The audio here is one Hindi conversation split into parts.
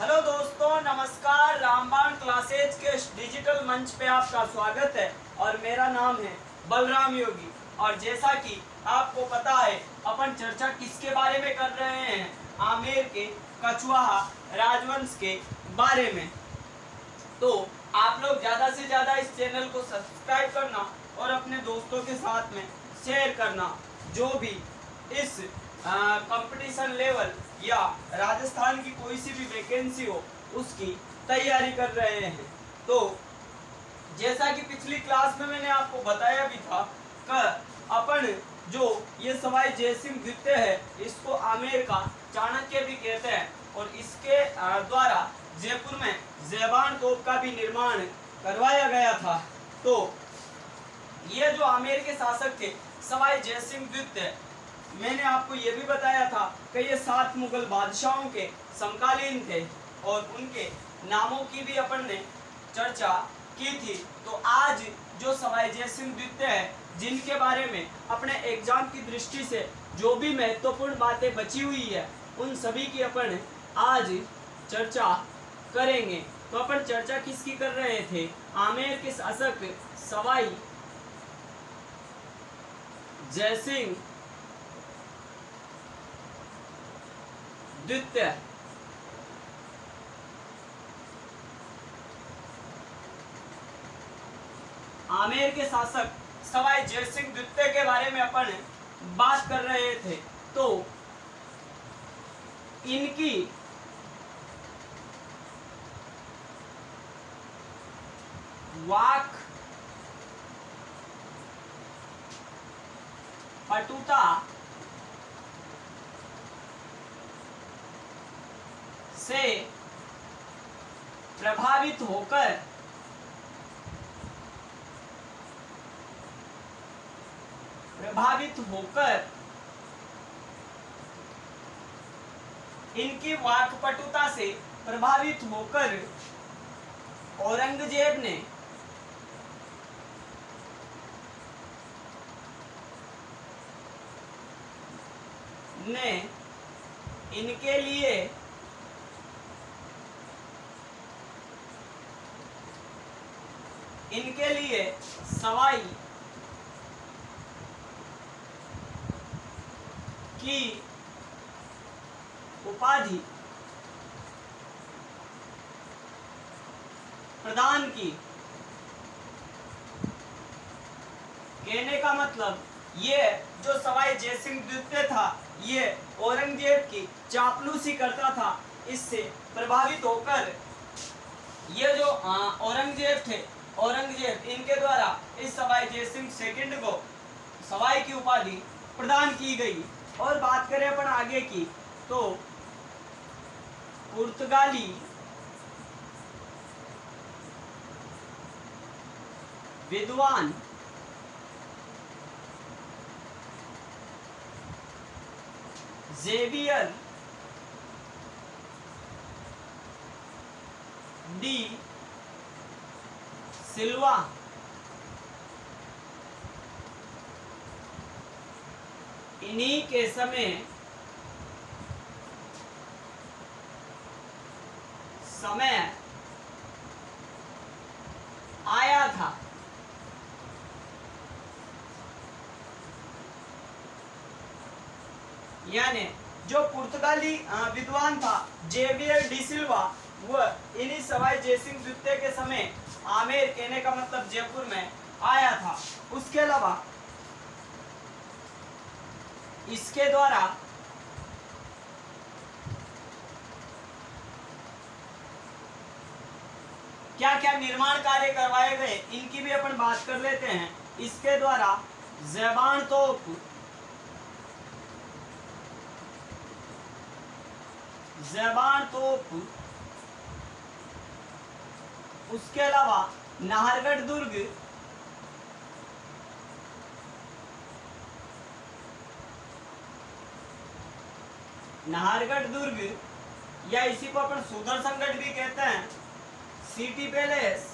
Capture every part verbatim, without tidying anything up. हेलो दोस्तों, नमस्कार। रामबाण क्लासेज के डिजिटल मंच पे आपका स्वागत है और मेरा नाम है बलराम योगी। और जैसा कि आपको पता है, अपन चर्चा किसके बारे में कर रहे हैं? आमेर के कछवाहा राजवंश के बारे में। तो आप लोग ज़्यादा से ज़्यादा इस चैनल को सब्सक्राइब करना और अपने दोस्तों के साथ में शेयर करना, जो भी इस कंपटीशन लेवल या राजस्थान की कोई सी भी वैकेंसी हो उसकी तैयारी कर रहे हैं। तो जैसा कि पिछली क्लास में मैंने आपको बताया भी था कि अपन जो ये सवाई जयसिंह द्वितीय है, इसको आमेर का चाणक्य भी कहते हैं और इसके द्वारा जयपुर में जयबाण तोप का भी निर्माण करवाया गया था। तो ये जो आमेर के शासक थे सवाई जयसिंह द्वितीय, मैंने आपको ये भी बताया था कि ये सात मुगल बादशाहों के समकालीन थे और उनके नामों की भी अपन ने चर्चा की थी। तो आज जो सवाई जयसिंह द्वितीय है, जिनके बारे में अपने एग्जाम की दृष्टि से जो भी महत्वपूर्ण बातें बची हुई है, उन सभी की अपन आज चर्चा करेंगे। तो अपन चर्चा किसकी कर रहे थे? आमेर के शासक सवाई जयसिंह द्वितीय। आमेर के शासक सवाई जयसिंह द्वितीय के बारे में अपन बात कर रहे थे। तो इनकी वाक पटुता से प्रभावित होकर प्रभावित होकर इनकी वाक्पटुता से प्रभावित होकर औरंगजेब ने ने इनके लिए इनके लिए सवाई की उपाधि प्रदान की। कहने का मतलब, ये जो सवाई जयसिंह द्वितीय था, ये औरंगजेब की चापलूसी करता था। इससे प्रभावित होकर ये जो औरंगजेब थे, औरंगजेब इनके द्वारा इस सवाई जयसिंह सेकंड को सवाई की उपाधि प्रदान की गई। और बात करें अपन आगे की, तो पुर्तगाली विद्वान जेवियर डी सिल्वा इन्हीं के समय समय आया था। यानी जो पुर्तगाली विद्वान था जेवियर डी सिल्वा, वह इन्हीं सवाई जयसिंह द्वितीय के समय आमेर, कहने का मतलब जयपुर में आया था। उसके अलावा इसके द्वारा क्या क्या निर्माण कार्य करवाए गए, इनकी भी अपन बात कर लेते हैं। इसके द्वारा जयबाण तोप जयबाण तोप उसके अलावा नाहरगढ़ दुर्ग, नाहरगढ़ दुर्ग या इसी को अपन सुदर्शनगढ़ भी कहते हैं, सिटी पैलेस,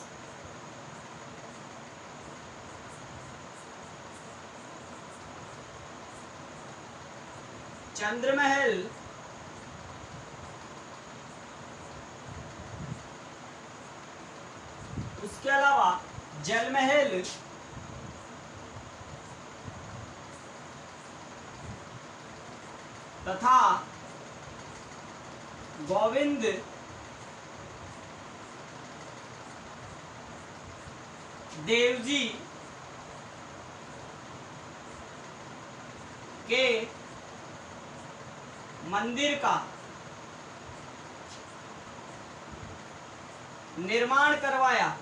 चंद्रमहल, जलमहल, तथा गोविंद देव जी के मंदिर का निर्माण करवाया।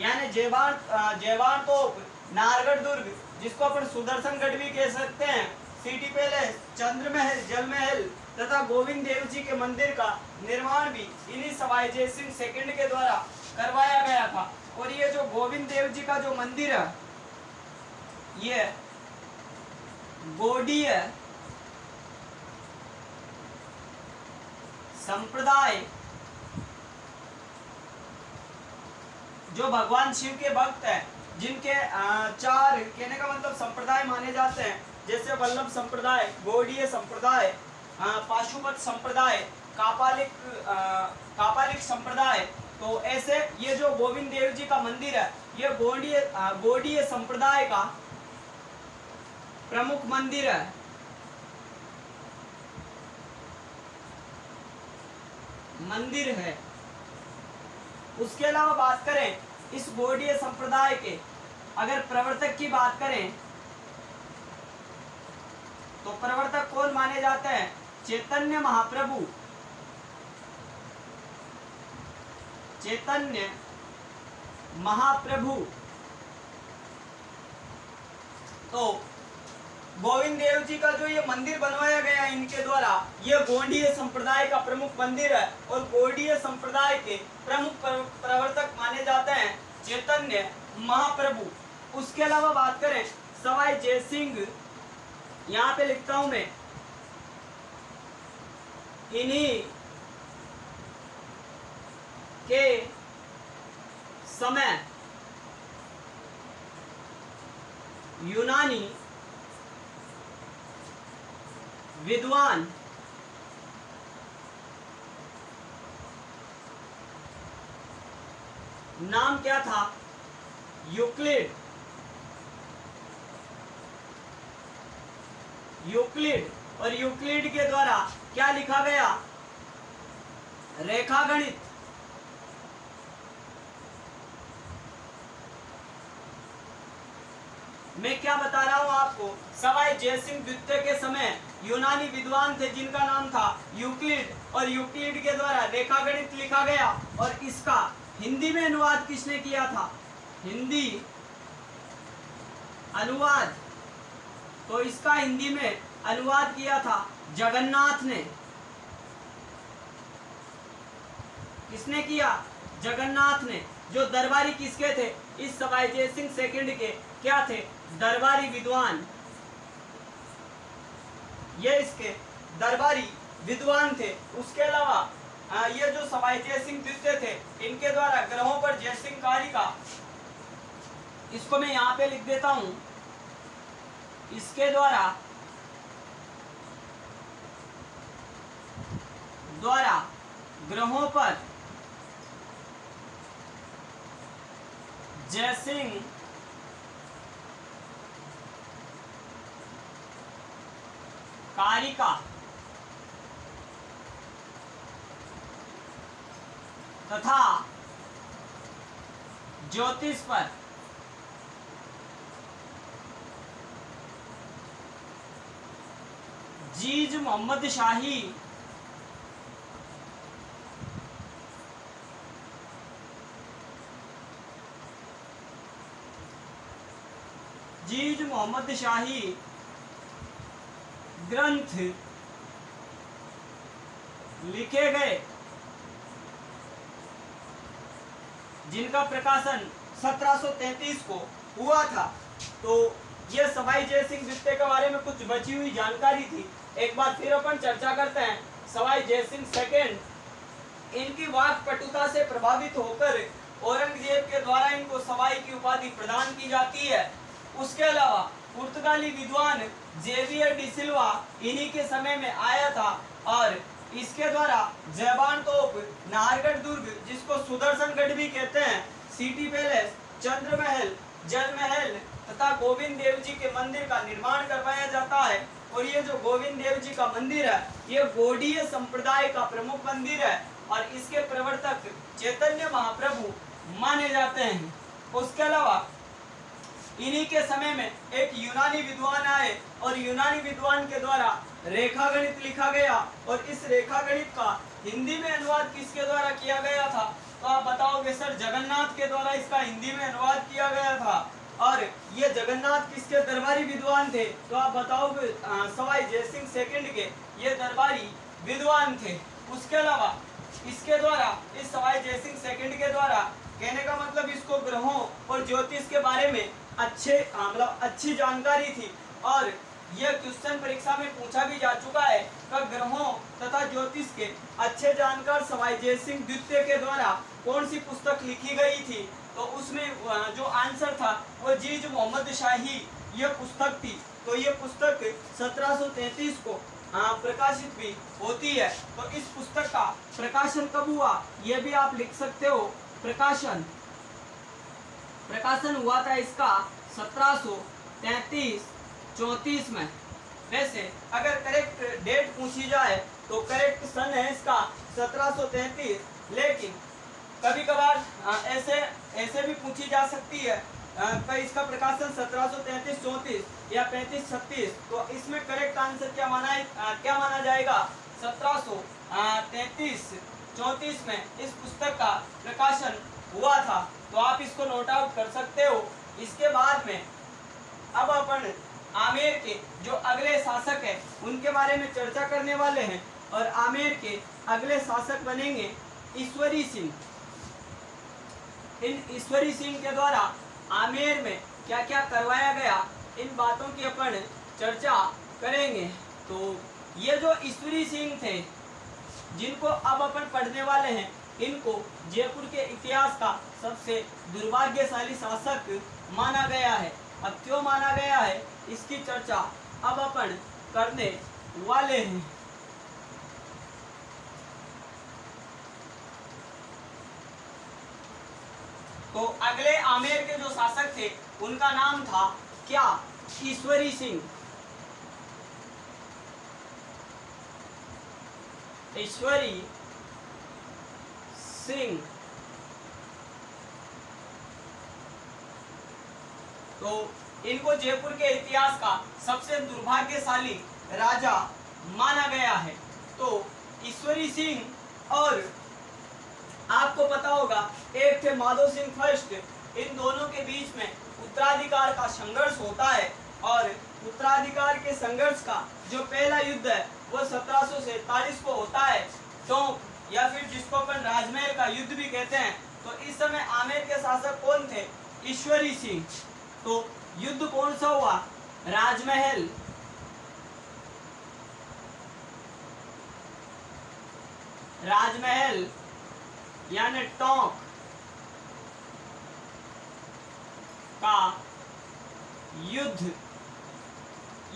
यानी जयबाण जयबाण तोप, नाहरगढ़ दुर्ग जिसको अपन सुदर्शनगढ़ भी कह सकते हैं, सिटी पैलेस, चंद्रमहल, जलमहल तथा गोविंद देव जी के मंदिर का निर्माण भी इन्हीं सवाई जयसिंह सेकंड के द्वारा करवाया गया था। और ये जो गोविंद देव जी का जो मंदिर है ये गौड़ीय संप्रदाय, जो भगवान शिव के भक्त हैं, जिनके चार कहने का मतलब संप्रदाय माने जाते हैं, जैसे वल्लभ संप्रदाय, गौड़ीय संप्रदाय, पाशुपत संप्रदाय, कापालिक कापालिक संप्रदाय। तो ऐसे ये जो गोविंद देव जी का मंदिर है ये गौड़ीय गौड़ीय संप्रदाय का प्रमुख मंदिर है। मंदिर है उसके अलावा बात करें इस गौड़ीय संप्रदाय के अगर प्रवर्तक की बात करें तो प्रवर्तक कौन माने जाते हैं? चैतन्य महाप्रभु, चैतन्य महाप्रभु। तो गोविंद देव जी का जो ये मंदिर बनवाया गया इनके द्वारा ये गौड़ीय संप्रदाय का प्रमुख मंदिर है और गौड़ीय संप्रदाय के प्रमुख प्रवर्तक माने जाते हैं चैतन्य महाप्रभु। उसके अलावा बात करें सवाई जयसिंह, यहाँ पे लिखता हूं मैं, इन्हीं के समय यूनानी विद्वान नाम क्या था? यूक्लिड, यूक्लिड और यूक्लिड के द्वारा क्या लिखा गया? रेखा गणित। मैं क्या बता रहा हूं आपको, सवाई जयसिंह द्वितीय के समय यूनानी विद्वान थे जिनका नाम था यूक्लिड और यूक्लिड के द्वारा रेखा गणित लिखा गया। और इसका हिंदी में अनुवाद किसने किया था? हिंदी अनुवाद, तो इसका हिंदी में अनुवाद किया था जगन्नाथ ने। किसने किया? जगन्नाथ ने, जो दरबारी किसके थे? इस सवाई जयसिंह सेकंड के क्या थे? दरबारी विद्वान। ये इसके दरबारी विद्वान थे। उसके अलावा ये जो सवाई जयसिंह द्वितीय थे इनके द्वारा ग्रहों पर जयसिंह कारिका, इसको मैं यहाँ पे लिख देता हूं, इसके द्वारा द्वारा ग्रहों पर जयसिंह कारिका तथा ज्योतिष पर जीज मुहम्मद शाही जीज मुहम्मद शाही ग्रंथ लिखे गए, जिनका प्रकाशन सत्रह सौ तैंतीस को हुआ था। तो यह सवाई जयसिंह द्वितीय के बारे में कुछ बची हुई जानकारी थी। एक बार फिर अपन चर्चा करते हैं सवाई जयसिंह सेकंड। इनकी वाक पटुता से प्रभावित होकर औरंगजेब के द्वारा इनको सवाई की उपाधि प्रदान की जाती है। उसके अलावा पुर्तगाली विद्वान जेवियर डी सिल्वा इन्हीं के समय में आया था और इसके द्वारा जयबाण तोप, नाहरगढ़ दुर्ग जिसको सुदर्शनगढ़ भी कहते हैं, सिटी पैलेस, चंद्रमहल, जलमहल तथा गोविंद देव जी के मंदिर का निर्माण करवाया जाता है। और ये जो गोविंद देव जी का मंदिर है ये गौड़ीय संप्रदाय का प्रमुख मंदिर है और इसके प्रवर्तक चैतन्य महाप्रभु माने जाते हैं। उसके अलावा इन्हीं के समय में एक यूनानी विद्वान आए और यूनानी विद्वान के द्वारा रेखा गणित लिखा गया और इस रेखा गणित का हिंदी में अनुवाद किसके द्वारा किया गया था तो आप बताओगे सर जगन्नाथ के द्वारा इसका हिंदी में अनुवाद किया गया था। और ये जगन्नाथ किसके दरबारी विद्वान थे तो आप बताओगे सवाई जयसिंह सेकंड के ये दरबारी विद्वान थे। उसके अलावा इसके द्वारा इस सवाई जयसिंह सेकंड के द्वारा कहने का मतलब इसको ग्रहों और ज्योतिष के बारे में अच्छे मतलब अच्छी जानकारी थी और यह क्वेश्चन परीक्षा में पूछा भी जा चुका है कि ग्रहों तथा ज्योतिष के अच्छे जानकार सवाई जयसिंह द्वितीय के द्वारा कौन सी पुस्तक लिखी गई थी तो उसमें जो आंसर था वो जीज मुहम्मद शाही यह पुस्तक थी। तो ये पुस्तक सत्रह सौ तैंतीस को प्रकाशित भी होती है। तो इस पुस्तक का प्रकाशन कब हुआ यह भी आप लिख सकते हो। प्रकाशन प्रकाशन हुआ था इसका सत्रह सौ तैंतीस चौंतीस में। वैसे अगर करेक्ट डेट पूछी जाए तो करेक्ट सन है इसका सत्रह सौ तैंतीस, लेकिन कभी कभार ऐसे ऐसे भी पूछी जा सकती है तो इसका प्रकाशन सत्रह सौ तैंतीस चौंतीस या पैंतीस छत्तीस, तो इसमें करेक्ट आंसर क्या माना क्या माना जाएगा सत्रह सौ तैंतीस चौंतीस में इस पुस्तक का प्रकाशन हुआ था। तो आप इसको नोट आउट कर सकते हो। इसके बाद में अब अपन आमेर के जो अगले शासक हैं उनके बारे में चर्चा करने वाले हैं। और आमेर के अगले शासक बनेंगे ईश्वरी सिंह। इन ईश्वरी सिंह के द्वारा आमेर में क्या क्या करवाया गया इन बातों की अपन चर्चा करेंगे। तो ये जो ईश्वरी सिंह थे जिनको अब अपन पढ़ने वाले हैं इनको जयपुर के इतिहास का सबसे दुर्भाग्यशाली शासक माना गया है। अब क्यों माना गया है इसकी चर्चा अब अपन करने वाले हैं। तो अगले आमेर के जो शासक थे उनका नाम था क्या ईश्वरी सिंह। ईश्वरी सिंह तो इनको जयपुर के इतिहास का सबसे दुर्भाग्यशाली राजा माना गया है। तो ईश्वरी सिंह और आपको पता होगा एक थे माधव सिंह फर्स्ट, इन दोनों के बीच में उत्तराधिकार का संघर्ष होता है। और उत्तराधिकार के संघर्ष का जो पहला युद्ध है वो सत्रह सौ सैतालीस को होता है। तो या फिर जिसको अपन राजमहल का युद्ध भी कहते हैं। तो इस समय आमेर के शासक कौन थे ईश्वरी सिंह। तो युद्ध कौन सा हुआ राजमहल राजमहल यानी टोंक का युद्ध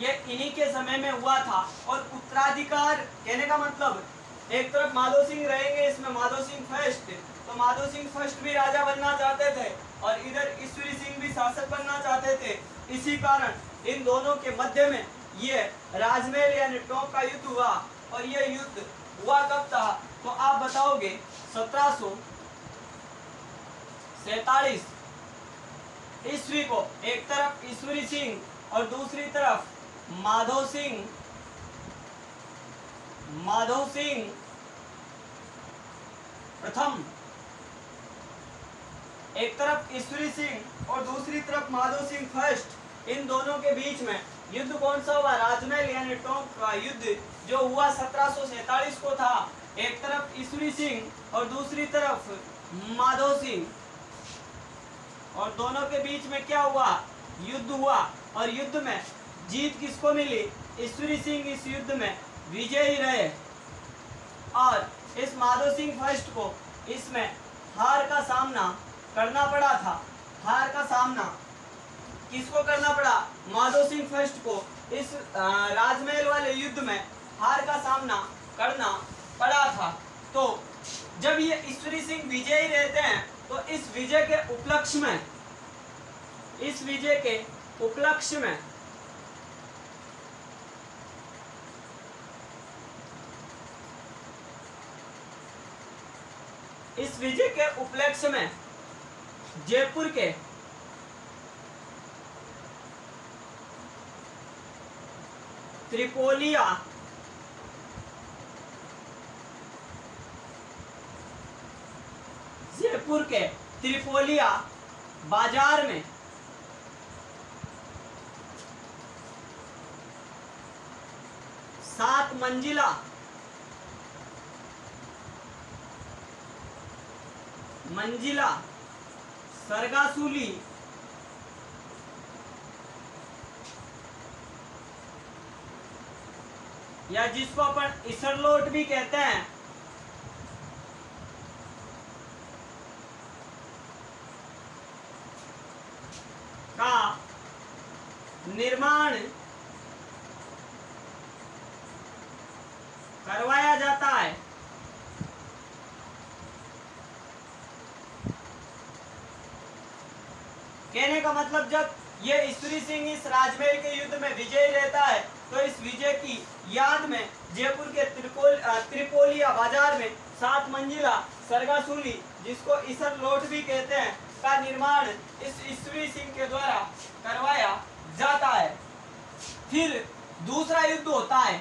ये इन्हीं के समय में हुआ था। और उत्तराधिकार कहने का मतलब एक तरफ माधो सिंह रहेंगे इसमें माधो सिंह फर्स्ट, तो माधो सिंह फर्स्ट भी राजा बनना चाहते थे और इधर ईश्वरी सिंह भी शासक बनना चाहते थे। इसी कारण इन दोनों के मध्य में ये राजमहल यानी टोंक का युद्ध हुआ। और ये युद्ध हुआ कब था तो आप बताओगे सत्रह सौ सैतालीस ईस्वी को। एक तरफ ईश्वरी सिंह और दूसरी तरफ माधो सिंह माधव सिंह प्रथम एक तरफ ईश्वरी सिंह और दूसरी तरफ माधव सिंह फर्स्ट, इन दोनों के बीच में युद्ध कौन सा हुआ राजमहल यानी टोंक का युद्ध जो हुआ सत्रह सौ सैतालीस को था। एक तरफ ईश्वरी सिंह और दूसरी तरफ माधव सिंह और दोनों के बीच में क्या हुआ युद्ध हुआ। और युद्ध में जीत किसको मिली ईश्वरी सिंह इस युद्ध में विजयी रहे और इस माधो सिंह फर्स्ट को इसमें हार का सामना करना पड़ा था। हार का सामना किसको करना पड़ा माधो सिंह फर्स्ट को इस राजमहल वाले युद्ध में हार का सामना करना पड़ा था। तो जब ये ईश्वरी सिंह विजयी रहते हैं तो इस विजय के उपलक्ष्य में इस विजय के उपलक्ष्य में इस विजय के उपलक्ष्य में जयपुर के त्रिपोलिया जयपुर के त्रिपोलिया बाजार में सात मंजिला मंजिला सरगासूली या जिसको अपन ईसरलाट भी कहते हैं, का निर्माण करवाया जाता है। कहने का मतलब जब ये ईश्वरी सिंह इस राजमहल के युद्ध में विजयी रहता है तो इस विजय की याद में जयपुर के त्रिपोल त्रिपोलिया बाजार में सात मंजिला सरगासूली जिसको ईसरलाट भी कहते हैं का निर्माण इस ईश्वरी सिंह के द्वारा करवाया जाता है। फिर दूसरा युद्ध होता है।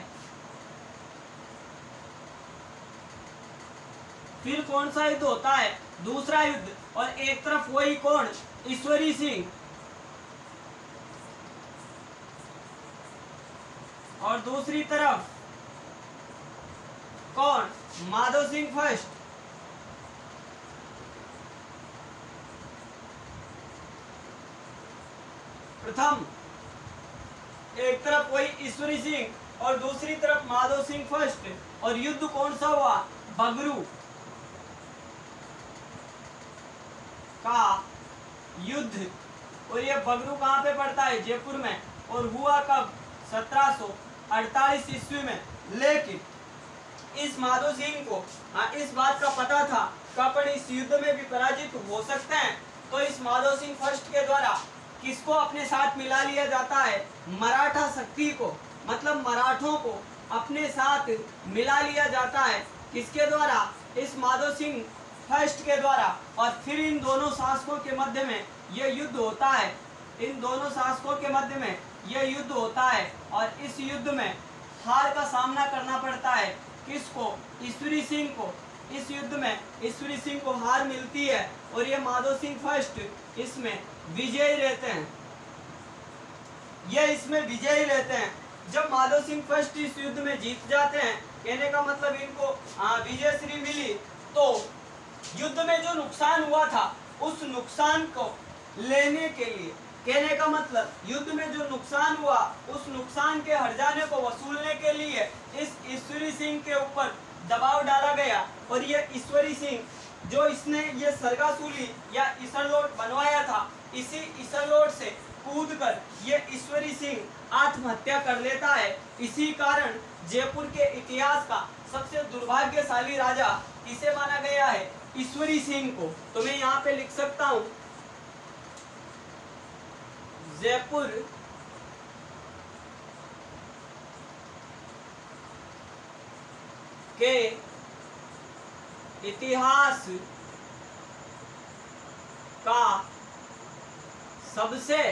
फिर कौन सा युद्ध होता है? दूसरा युद्ध। और एक तरफ वही कौन? ईश्वरी सिंह, और दूसरी तरफ कौन? माधव सिंह फर्स्ट। प्रथम एक तरफ वही ईश्वरी सिंह और दूसरी तरफ माधव सिंह फर्स्ट। और युद्ध कौन सा हुआ? बगरू का युद्ध। और ये बगरू कहाँ पे पड़ता है? जयपुर में। और हुआ कब? सत्रह सौ अड़तालीस ईस्वी में। लेकिन इस माधव सिंह को इस बात का पता था कि अपन इस युद्ध में भी पराजित हो सकते हैं, तो इस माधव सिंह फर्स्ट के द्वारा किसको अपने साथ मिला लिया जाता है? मराठा शक्ति को, मतलब मराठों को अपने साथ मिला लिया जाता है। किसके द्वारा? इस माधव सिंह फर्स्ट के द्वारा। और फिर इन दोनों शासकों के मध्य में यह युद्ध होता है। इन दोनों शासकों के मध्य में यह युद्ध होता है और इस युद्ध में हार का सामना करना पड़ता है। किसको? ईश्वरी सिंह को। इस युद्ध में ईश्वरी सिंह को हार मिलती है और ये माधव सिंह फर्स्ट इसमें विजयी रहते हैं। ये इसमें विजयी रहते हैं। जब माधव सिंह फर्स्ट इस युद्ध में जीत जाते हैं, कहने का मतलब इनको विजय श्री मिली। तो युद्ध में जो नुकसान हुआ था उस नुकसान को लेने के लिए, कहने का मतलब युद्ध में जो नुकसान हुआ उस नुकसान के हर्जाने को वसूलने के लिए इस ईश्वरी सिंह के ऊपर दबाव डाला गया। और ये ईश्वरी सिंह जो इसने ये सरगासूली या ईसरलाट बनवाया था, इसी ईसरलाट से कूदकर ये ईश्वरी सिंह आत्महत्या कर लेता है। इसी कारण जयपुर के इतिहास का सबसे दुर्भाग्यशाली राजा इसे माना गया है, ईश्वरी सिंह को। तो मैं यहाँ पे लिख सकता हूँ जयपुर के इतिहास का सबसे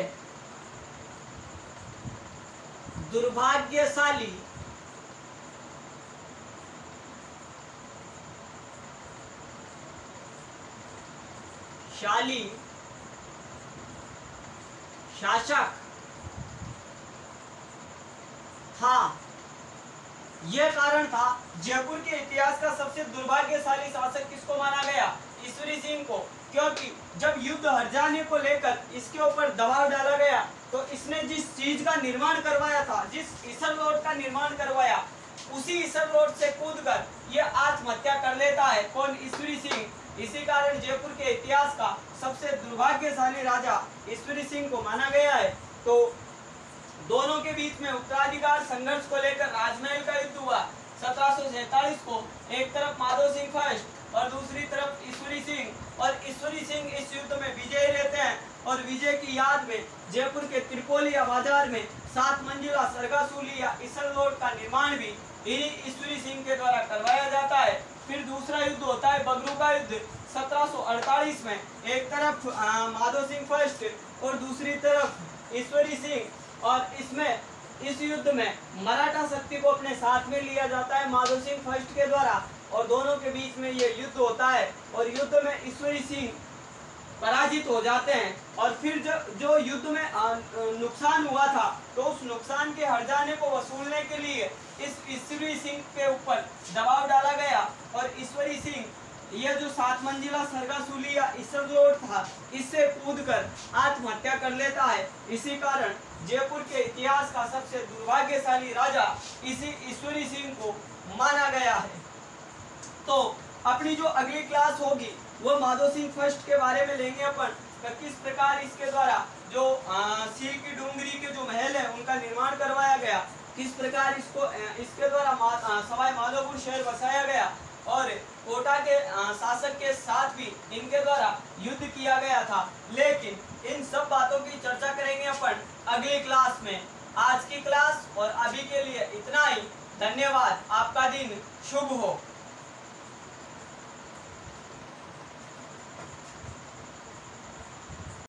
दुर्भाग्यशाली शाली शासक था। यह कारण था जयपुर के इतिहास का सबसे दुर्भाग्यशाली शासक किसको माना गया? ईश्वरी सिंह को। क्योंकि जब युद्ध हरजाने को लेकर इसके ऊपर दबाव डाला गया तो इसने जिस चीज का निर्माण करवाया था, जिस ईसरलाट का निर्माण करवाया, उसी ईसरलाट से कूदकर यह आत्महत्या कर लेता है। कौन? ईश्वरी सिंह। इसी कारण जयपुर के इतिहास का सबसे दुर्भाग्यशाली राजा ईश्वरी सिंह को माना गया है। तो दोनों के बीच में उत्तराधिकार संघर्ष को लेकर राजमहल का युद्ध हुआ। सत्रह सौ सैतालीस को एक तरफ माधव सिंह फर्स्ट और दूसरी तरफ ईश्वरी सिंह, और ईश्वरी सिंह इस युद्ध में विजयी रहते हैं और विजय की याद में जयपुर के त्रिपोलिया बाजार में सात मंजिला सरगासूली या ईसरलाट का निर्माण भी इन्हीं ईश्वरी सिंह के द्वारा करवाया जाता है। फिर दूसरा युद्ध होता है बगरू का युद्ध सत्रह सौ अड़तालीस में, एक तरफ माधव सिंह फर्स्ट और दूसरी तरफ ईश्वरी सिंह, और इसमें इस युद्ध में मराठा शक्ति को अपने साथ में लिया जाता है माधव सिंह फर्स्ट के द्वारा, और दोनों के बीच में ये युद्ध होता है और युद्ध में ईश्वरी सिंह पराजित हो जाते हैं। और फिर जो जो युद्ध में नुकसान हुआ था तो उस नुकसान के हर्जाने को वसूलने के लिए इस ईश्वरी सिंह के ऊपर दबाव डाला गया, और ईश्वरी सिंह यह जो सात मंजिला सरगासूली या ईसरलाट था इससे कूदकर आत्महत्या कर लेता है। इसी कारण जयपुर के इतिहास का सबसे दुर्भाग्यशाली राजा इसी ईश्वरी सिंह को माना गया है। तो अपनी जो अगली क्लास होगी वो माधव सिंह फर्स्ट के बारे में लेंगे अपन, किस प्रकार इसके द्वारा जो सीर की डूंगरी के जो महल है उनका निर्माण करवाया गया, किस प्रकार इसको इसके द्वारा सवाई माधोपुर शहर बसाया गया और कोटा के शासक के साथ भी इनके द्वारा युद्ध किया गया था। लेकिन इन सब बातों की चर्चा करेंगे अपन अगली क्लास में। आज की क्लास और अभी के लिए इतना ही। धन्यवाद। आपका दिन शुभ हो।